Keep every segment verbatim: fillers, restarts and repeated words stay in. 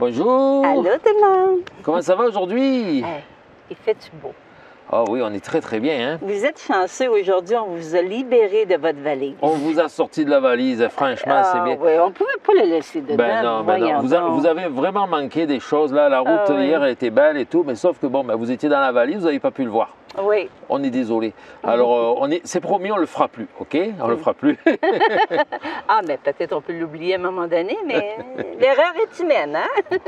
Bonjour. Allô tout le monde. Comment ça va aujourd'hui? Hey, il fait-tu beau? Ah oui, on est très, très bien. Hein? Vous êtes chanceux aujourd'hui, on vous a libéré de votre valise. On vous a sorti de la valise, franchement, ah, c'est bien. Oui, on ne pouvait pas la laisser dedans. Ben non, ben non. Vous, a, vous avez vraiment manqué des choses, là. La route ah, oui. hier, elle était belle et tout, mais sauf que, bon, ben, vous étiez dans la valise, vous n'avez pas pu le voir. Oui. On est désolé. Alors, euh, c'est promis, on ne le fera plus, OK? On ne le fera plus. Ah, mais ben, peut-être on peut l'oublier à un moment donné, mais l'erreur est humaine, hein?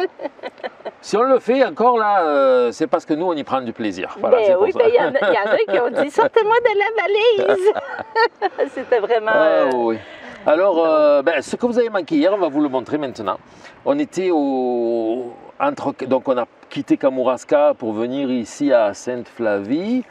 Si on le fait encore, là, euh, c'est parce que nous, on y prend du plaisir. Voilà, ben oui, ben il y, y en a qui ont dit « Sortez-moi de la valise! » C'était vraiment... Euh... Ah, oui. Alors, euh, ben, ce que vous avez manqué hier, on va vous le montrer maintenant. On était au... Entre... Donc, on a quitté Kamouraska pour venir ici à Sainte-Flavie.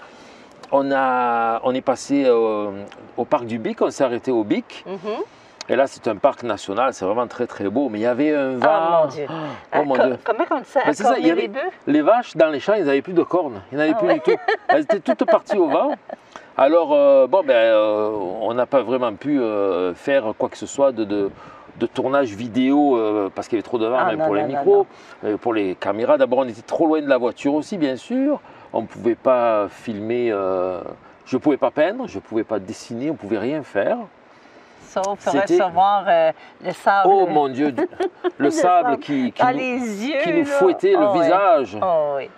On, a... on est passé au... au parc du Bic, on s'est arrêté au Bic. Mm-hmm. Et là, c'est un parc national, c'est vraiment très, très beau. Mais il y avait un vent. Oh mon Dieu. Oh, ah, mon co Dieu. Comment on dit ça? Ben, c'est ça, il y avait les bœufs? Les vaches, dans les champs, ils n'avaient plus de cornes. Ils n'avaient ah, plus ouais. du tout. Elles étaient toutes parties au vent. Alors, euh, bon, ben, euh, on n'a pas vraiment pu euh, faire quoi que ce soit de, de, de tournage vidéo euh, parce qu'il y avait trop de vent, ah, même non, pour non, les micros, non, non. pour les caméras. D'abord, on était trop loin de la voiture aussi, bien sûr. On ne pouvait pas filmer, euh, je ne pouvais pas peindre, je ne pouvais pas dessiner, on ne pouvait rien faire. Sauf recevoir euh, le sable. Oh mon Dieu, le, le sable, sable qui, qui, ah, nous, yeux, qui nous fouettait oh, le oui. visage. Oh, oui,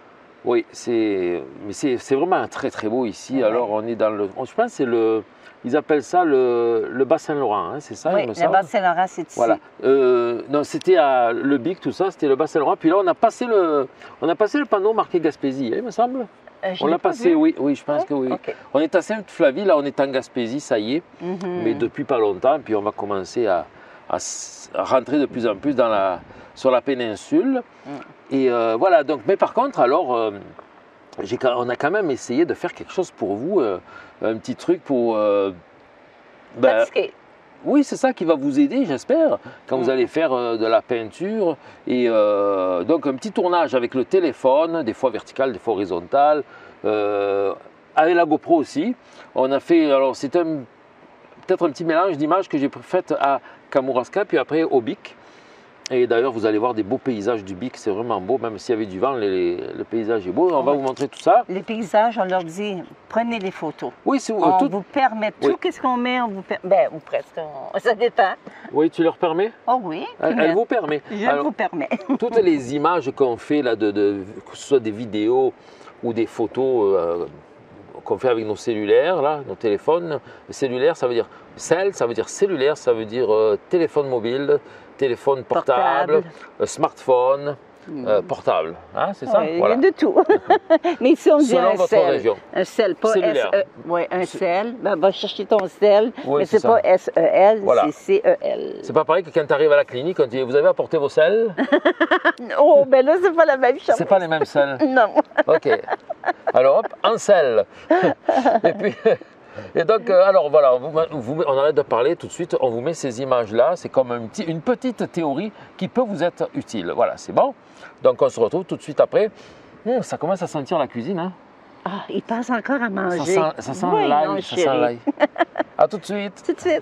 oui c'est vraiment très très beau ici. Oui. Alors on est dans le... Je pense c'est le... Ils appellent ça le, le Bas-Saint-Laurent, hein, c'est ça? Oui, il me semble. Le Bas-Saint-Laurent, c'est ici. Voilà. Euh, non, c'était le Bic, tout ça, c'était le Bas-Saint-Laurent. Puis là, on a passé le, on a passé le panneau marqué Gaspésie, hein, il me semble. Euh, on l'a passé, vu. oui, oui, je pense ouais? que oui. Okay. On est à Sainte-Flavie, là, on est en Gaspésie, ça y est, mm -hmm. mais depuis pas longtemps. Puis on va commencer à, à, à rentrer de plus en plus dans la, sur la péninsule. Mm. Et euh, voilà, donc, mais par contre, alors... Euh, on a quand même essayé de faire quelque chose pour vous, euh, un petit truc pour... Euh, ben, oui, c'est ça qui va vous aider, j'espère, quand mmh. vous allez faire euh, de la peinture. Et euh, donc, un petit tournage avec le téléphone, des fois vertical, des fois horizontal. Euh, avec la GoPro aussi. On a fait... Alors, c'est peut-être un petit mélange d'images que j'ai fait à Kamouraska, puis après au Bic. Et d'ailleurs, vous allez voir des beaux paysages du Bic, c'est vraiment beau. Même s'il y avait du vent, le paysage est beau. On oui. va vous montrer tout ça. Les paysages, on leur dit, prenez les photos. Oui, c'est On tout... vous permet tout. Oui. Qu'est-ce qu'on met, on vous per... ben, ou presque, on... ça dépend. Oui, tu leur permets? Oh oui. Elle, elle vous permet. Je Alors, vous permets. Toutes les images qu'on fait, là, de, de, que ce soit des vidéos ou des photos euh, qu'on fait avec nos cellulaires, là, nos téléphones. Cellulaire, ça veut dire cell, ça veut dire cellulaire, ça veut dire euh, téléphone mobile. Téléphone portable, portable. Euh, smartphone, mmh. euh, portable, hein, c'est ça? Oui, voilà. Il y a de tout. Mais ici, on dit un cell. Un cell, pas S E L. Oui, un cell. Ben, va chercher ton cell, oui, mais c'est pas S E L, voilà. C'est C E L. C'est pas pareil que quand tu arrives à la clinique, on dit « Vous avez apporté vos cells? » Oh, ben là, c'est pas la même chose. C'est pas les mêmes cells? Non. OK. Alors, hop, un cell. Et puis... Et donc, euh, alors voilà, vous, vous, on arrête de parler tout de suite, on vous met ces images-là, c'est comme un petit, une petite théorie qui peut vous être utile. Voilà, c'est bon. Donc, on se retrouve tout de suite après. Hum, ça commence à sentir la cuisine, hein? Ah, il passe encore à manger. Ça sent, ça sent oui, l'ail, ça sent l'ail. À tout de suite. Tout de suite.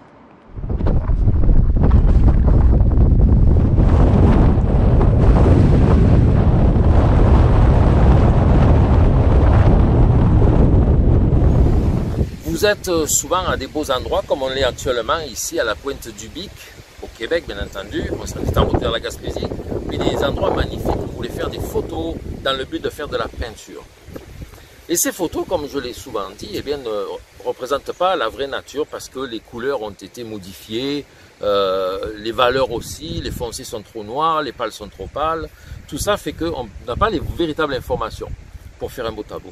Vous êtes souvent à des beaux endroits comme on l'est actuellement ici à la pointe du Bic, au Québec bien entendu, on est en route vers la Gaspésie, mais des endroits magnifiques où vous voulez faire des photos dans le but de faire de la peinture. Et ces photos, comme je l'ai souvent dit, eh bien, ne représentent pas la vraie nature parce que les couleurs ont été modifiées, euh, les valeurs aussi, les foncés sont trop noirs, les pâles sont trop pâles, tout ça fait qu'on n'a pas les véritables informations pour faire un beau tableau.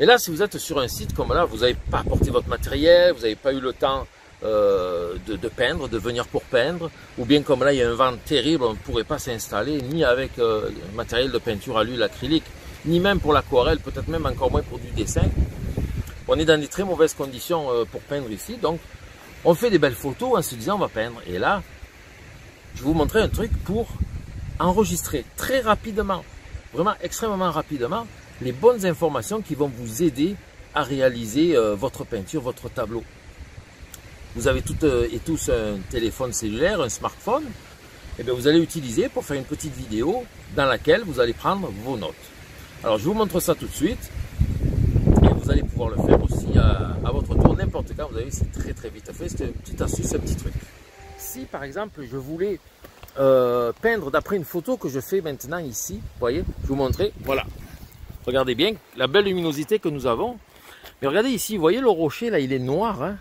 Mais là, si vous êtes sur un site comme là, vous n'avez pas apporté votre matériel, vous n'avez pas eu le temps euh, de, de peindre, de venir pour peindre, ou bien comme là, il y a un vent terrible, on ne pourrait pas s'installer, ni avec euh, le matériel de peinture à l'huile acrylique, ni même pour l'aquarelle, peut-être même encore moins pour du dessin. On est dans des très mauvaises conditions euh, pour peindre ici, donc on fait des belles photos en se disant on va peindre. Et là, je vais vous montrer un truc pour enregistrer très rapidement, vraiment extrêmement rapidement, les bonnes informations qui vont vous aider à réaliser euh, votre peinture, votre tableau. Vous avez toutes euh, et tous un téléphone cellulaire, un smartphone. eh bien vous allez utiliser pour faire une petite vidéo dans laquelle vous allez prendre vos notes. Alors je vous montre ça tout de suite et vous allez pouvoir le faire aussi à, à votre tour, n'importe quand. Vous avez vu, c'est très très vite fait, c'est une petite astuce, un petit truc. Si par exemple je voulais euh, peindre d'après une photo que je fais maintenant ici, vous voyez, je vous montrais, voilà, regardez bien la belle luminosité que nous avons. Mais regardez ici, vous voyez le rocher là, il est noir, hein.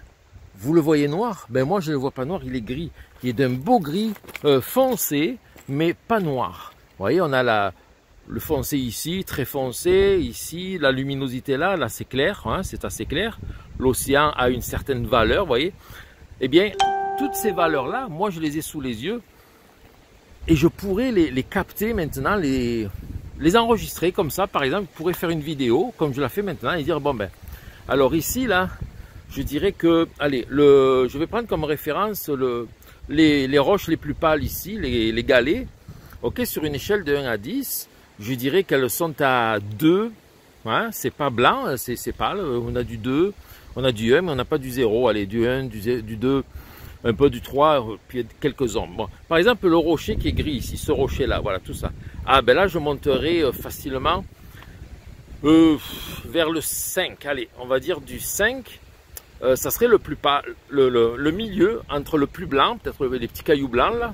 Vous le voyez noir? Ben moi je ne le vois pas noir, il est gris. Il est d'un beau gris euh, foncé, mais pas noir. Vous voyez, on a la, le foncé ici, très foncé, ici, la luminosité là, là c'est clair, hein, c'est assez clair. L'océan a une certaine valeur, vous voyez. Eh bien, toutes ces valeurs là, moi je les ai sous les yeux et je pourrais les, les capter maintenant, les, les enregistrer comme ça. Par exemple, je pourrais faire une vidéo comme je la fais maintenant et dire, bon ben, alors ici là, je dirais que, allez, le, je vais prendre comme référence le, les, les roches les plus pâles ici, les, les galets. Ok, sur une échelle de un à dix, je dirais qu'elles sont à deux. Hein, c'est pas blanc, c'est pâle. On a du deux, on a du un, mais on n'a pas du zéro. Allez, du un, du, du deux, un peu du trois, puis quelques ombres. Bon, par exemple, le rocher qui est gris ici, ce rocher-là, voilà, tout ça. Ah, ben là, je monterai facilement euh, vers le cinq. Allez, on va dire du cinq. Euh, ça serait le plus pâle, le, le, le milieu entre le plus blanc, peut-être les petits cailloux blancs là,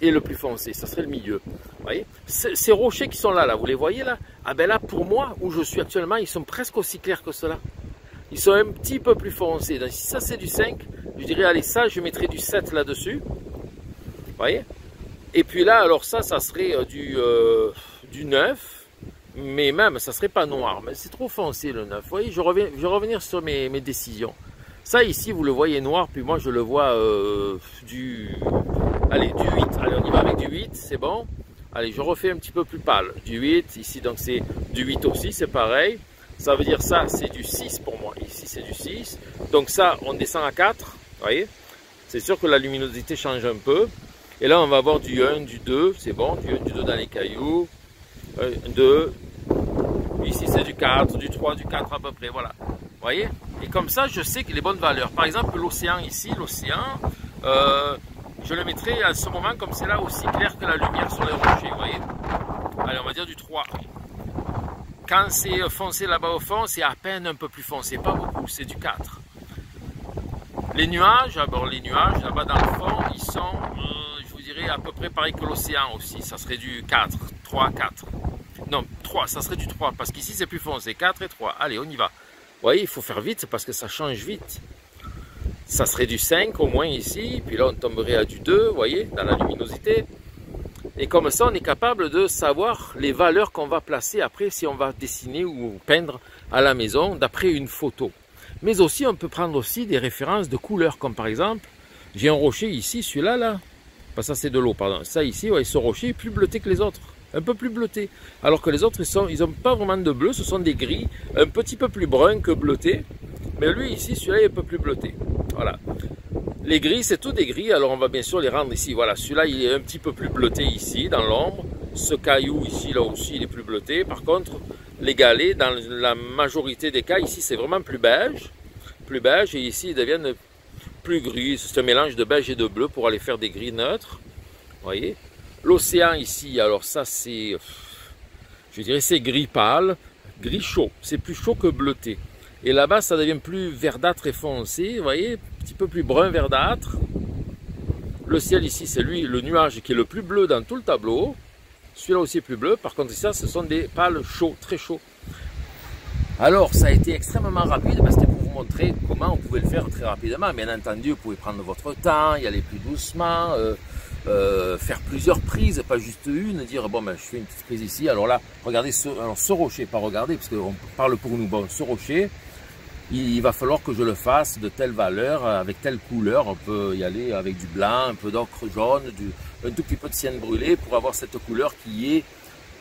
et le plus foncé. Ça serait le milieu. Vous voyez, ces rochers qui sont là, là, vous les voyez là? Ah ben là, pour moi, où je suis actuellement, ils sont presque aussi clairs que cela. Ils sont un petit peu plus foncés. Donc si ça c'est du cinq, je dirais, allez, ça, je mettrais du sept là-dessus. Vous voyez? Et puis là, alors ça, ça serait du, euh, du neuf. Mais même, ça ne serait pas noir, mais c'est trop foncé le neuf. Vous voyez, je, reviens, je vais revenir sur mes, mes décisions. Ça ici, vous le voyez noir, puis moi je le vois euh, du... Allez, du huit. Allez, on y va avec du huit, c'est bon. Allez, je refais un petit peu plus pâle. Du huit, ici, donc c'est du huit aussi, c'est pareil. Ça veut dire ça, c'est du six pour moi. Ici, c'est du six. Donc ça, on descend à quatre, vous voyez. C'est sûr que la luminosité change un peu. Et là, on va avoir du un, du deux, c'est bon. Du un, du deux dans les cailloux. deux, ici c'est du quatre, du trois, du quatre à peu près, voilà, vous voyez, et comme ça je sais que les bonnes valeurs, par exemple l'océan ici, l'océan, euh, je le mettrai à ce moment comme c'est là aussi clair que la lumière sur les rochers, vous voyez, allez on va dire du trois, quand c'est foncé là-bas au fond, c'est à peine un peu plus foncé, pas beaucoup, c'est du quatre, les nuages, alors les nuages là-bas dans le fond, ils sont, euh, je vous dirais à peu près pareil que l'océan aussi, ça serait du quatre, trois, quatre. Non, trois, ça serait du trois, parce qu'ici c'est plus foncé, quatre et trois, allez on y va. Vous voyez, il faut faire vite parce que ça change vite. Ça serait du cinq au moins ici, puis là on tomberait à du deux, vous voyez, dans la luminosité. Et comme ça on est capable de savoir les valeurs qu'on va placer après si on va dessiner ou peindre à la maison d'après une photo. Mais aussi on peut prendre aussi des références de couleurs, comme par exemple, j'ai un rocher ici, celui-là, là. Enfin, ça c'est de l'eau, pardon, ça ici, ouais, ce rocher est plus bleuté que les autres. Un peu plus bleuté, alors que les autres ils sont, ils n'ont pas vraiment de bleu, ce sont des gris, un petit peu plus bruns que bleutés, mais lui ici, celui-là est un peu plus bleuté, voilà. Les gris, c'est tout des gris, alors on va bien sûr les rendre ici, voilà, celui-là il est un petit peu plus bleuté ici, dans l'ombre, ce caillou ici, là aussi, il est plus bleuté, par contre, les galets, dans la majorité des cas, ici c'est vraiment plus beige, plus beige, et ici ils deviennent plus gris, c'est un mélange de beige et de bleu pour aller faire des gris neutres, vous voyez. L'océan ici, alors ça c'est, je dirais c'est gris pâle, gris chaud, c'est plus chaud que bleuté. Et là-bas ça devient plus verdâtre et foncé, vous voyez, un petit peu plus brun verdâtre. Le ciel ici c'est lui, le nuage qui est le plus bleu dans tout le tableau. Celui-là aussi est plus bleu, par contre ça ce sont des pâles chauds, très chauds. Alors ça a été extrêmement rapide parce que pour vous montrer comment on pouvait le faire très rapidement. Bien entendu vous pouvez prendre votre temps, y aller plus doucement. Euh, Euh, faire plusieurs prises, pas juste une, dire bon ben je fais une petite prise ici, alors là regardez ce, alors ce rocher, pas regarder parce qu'on parle pour nous, bon ce rocher il, il va falloir que je le fasse de telle valeur, avec telle couleur, on peut y aller avec du blanc, un peu d'ocre jaune, du, un tout petit peu de cyan brûlé pour avoir cette couleur qui est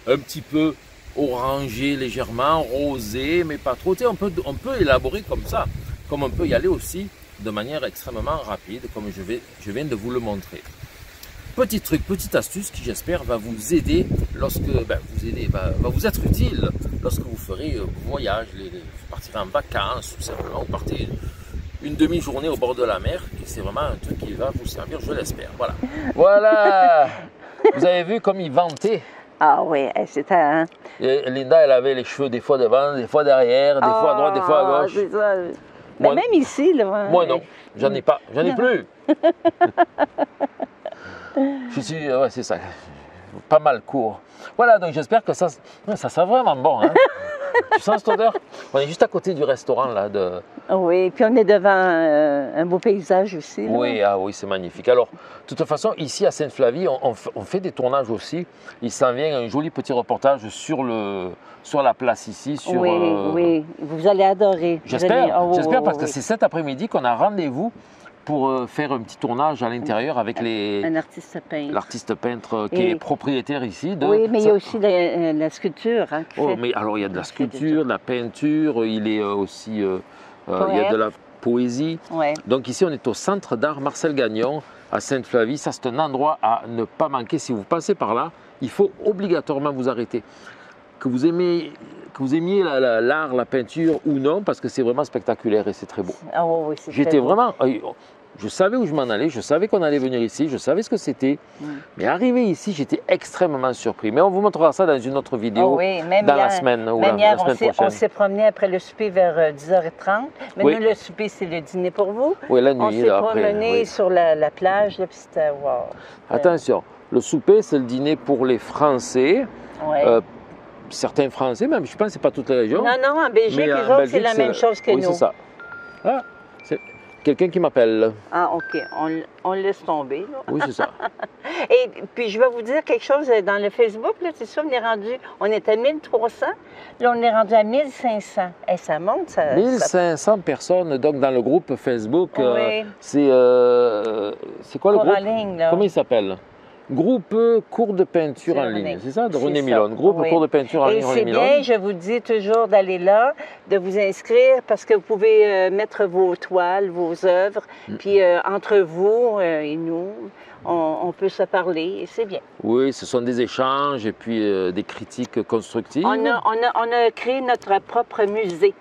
un petit peu orangée légèrement, rosée mais pas trop, tu sais, on peut, on peut élaborer comme ça, comme on peut y aller aussi de manière extrêmement rapide comme je, vais, je viens de vous le montrer. Petit truc, petite astuce qui j'espère va vous aider lorsque ben, vous aider, va, va vous être utile lorsque vous ferez vos euh, voyages, les, les, vous partirez en vacances tout simplement, vous partez une demi-journée au bord de la mer. Et c'est vraiment un truc qui va vous servir, je l'espère. Voilà. Voilà. Vous avez vu comme il ventait. Ah oui, c'était... Hein? Linda, elle avait les cheveux des fois devant, des fois derrière, des oh, fois à droite, des fois à gauche. C'est ça. Moi, même ici, là. Moi, non. J'en ai pas. J'en ai plus. Je suis... Ouais, c'est ça. Pas mal court. Voilà, donc j'espère que ça... Ça sent vraiment bon, hein? Tu sens cette odeur? On est juste à côté du restaurant, là, de... Oui, puis on est devant euh, un beau paysage aussi. Là. Oui, ah oui, c'est magnifique. Alors, de toute façon, ici, à Sainte-Flavie, on, on, on fait des tournages aussi. Il s'en vient un joli petit reportage sur, le, sur la place ici. Sur, oui, euh... oui, vous allez adorer. J'espère, oh, j'espère oh, parce oui. que c'est cet après-midi qu'on a rendez-vous pour faire un petit tournage à l'intérieur avec les... Un artiste peintre. L'artiste peintre qui et... est propriétaire ici. De... Oui, mais ça... il y a aussi la, la sculpture. Hein, oh, fait... mais alors il y a de la sculpture, de la peinture, il est aussi... Euh, euh, il y a de la poésie. Ouais. Donc ici, on est au Centre d'art Marcel Gagnon à Sainte-Flavie. Ça, c'est un endroit à ne pas manquer. Si vous passez par là, il faut obligatoirement vous arrêter. Que vous aimez... Que vous aimiez l'art, la, la, la peinture ou non, parce que c'est vraiment spectaculaire et c'est très beau. Ah oui, oui, c'est J'étais vraiment... Je savais où je m'en allais, je savais qu'on allait venir ici, je savais ce que c'était. Mm. Mais arrivé ici, j'étais extrêmement surpris. Mais on vous montrera ça dans une autre vidéo, oh oui, même dans hier, la semaine ou même la, hier, la semaine prochaine. On s'est promené après le souper vers dix heures trente. Mais oui. Nous, le souper, c'est le dîner pour vous. Oui, la nuit, on s'est promené oui. sur la, la plage, là, puis c'était... Wow. Attention, le souper, c'est le dîner pour les Français. Oui. Euh, certains Français, même, je pense que ce n'est pas toute la région. Non, non, en Belgique, les autres, c'est la même chose que oui, nous. Oui, c'est ça. Ah, c'est quelqu'un qui m'appelle. Ah, OK. On, on laisse tomber. Là. Oui, c'est ça. Et puis, je vais vous dire quelque chose dans le Facebook. C'est ça, on est rendu, on est à mille trois cents. Là, on est rendu à mille cinq cents. Et ça monte, ça... mille cinq cents ça... personnes, donc, dans le groupe Facebook. Oui. Euh, c'est euh, c'est quoi le Coraline, groupe? Là. Comment il s'appelle? Groupe cours de peinture en ligne, c'est ça, de René Milone, groupe oui. cours de peinture en Et ligne René Milone. Et c'est bien, je vous dis toujours d'aller là, de vous inscrire, parce que vous pouvez euh, mettre vos toiles, vos œuvres, mm. puis euh, entre vous euh, et nous, on, on peut se parler, et c'est bien. Oui, ce sont des échanges et puis euh, des critiques constructives. On a, on, a, on a créé notre propre musée,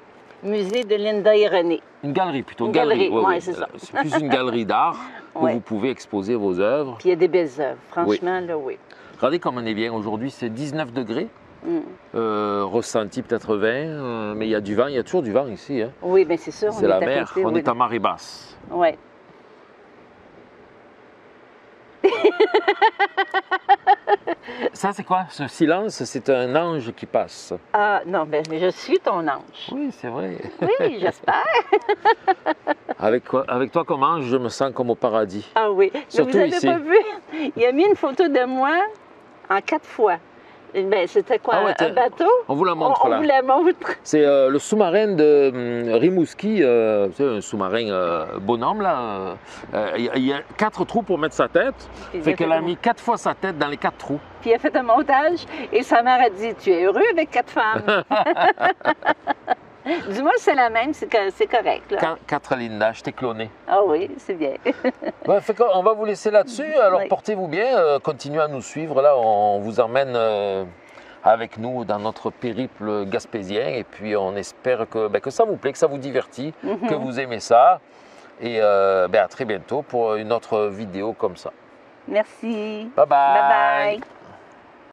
musée de Linda et René. Une galerie plutôt, une galerie, galerie. Ouais, ouais, c'est ça. C'est plus une galerie d'art où ouais. vous pouvez exposer vos œuvres. Puis il y a des belles œuvres, franchement, oui. là, oui. Regardez comme on est bien aujourd'hui, c'est dix-neuf degrés, mm. euh, ressenti peut-être vingt, euh, mais il y a du vent, il y a toujours du vent ici. Hein. Oui, bien c'est sûr. C'est la est mer, côté, on oui. est à marée basse. Oui. Ça, c'est quoi? Ce silence, c'est un ange qui passe. Ah, non, mais je suis ton ange. Oui, c'est vrai. Oui, j'espère. Avec, avec toi comme ange, je me sens comme au paradis. Ah oui. Surtout mais vous n'avez pas vu? Il a mis une photo de moi en quatre fois. Ben, c'était quoi, ah ouais, un bateau? On vous la montre, on, là. On vous la montre. C'est euh, le sous-marin de Rimouski, euh, c'est un sous-marin euh, bonhomme, là. Il euh, y, y a quatre trous pour mettre sa tête. Puis fait qu'elle a mis quatre fois sa tête dans les quatre trous. Puis elle a fait un montage et sa mère a dit, tu es heureux avec quatre femmes. Du moins, c'est la même, c'est correct. Là. Quatre Linda, je t'ai cloné. Ah oui, c'est bien. Ouais, fait on va vous laisser là-dessus. Alors, oui. portez-vous bien. Euh, continuez à nous suivre. Là, on vous emmène euh, avec nous dans notre périple gaspésien. Et puis, on espère que, ben, que ça vous plaît, que ça vous divertit, mm-hmm. que vous aimez ça. Et euh, ben, à très bientôt pour une autre vidéo comme ça. Merci. Bye bye. Bye bye.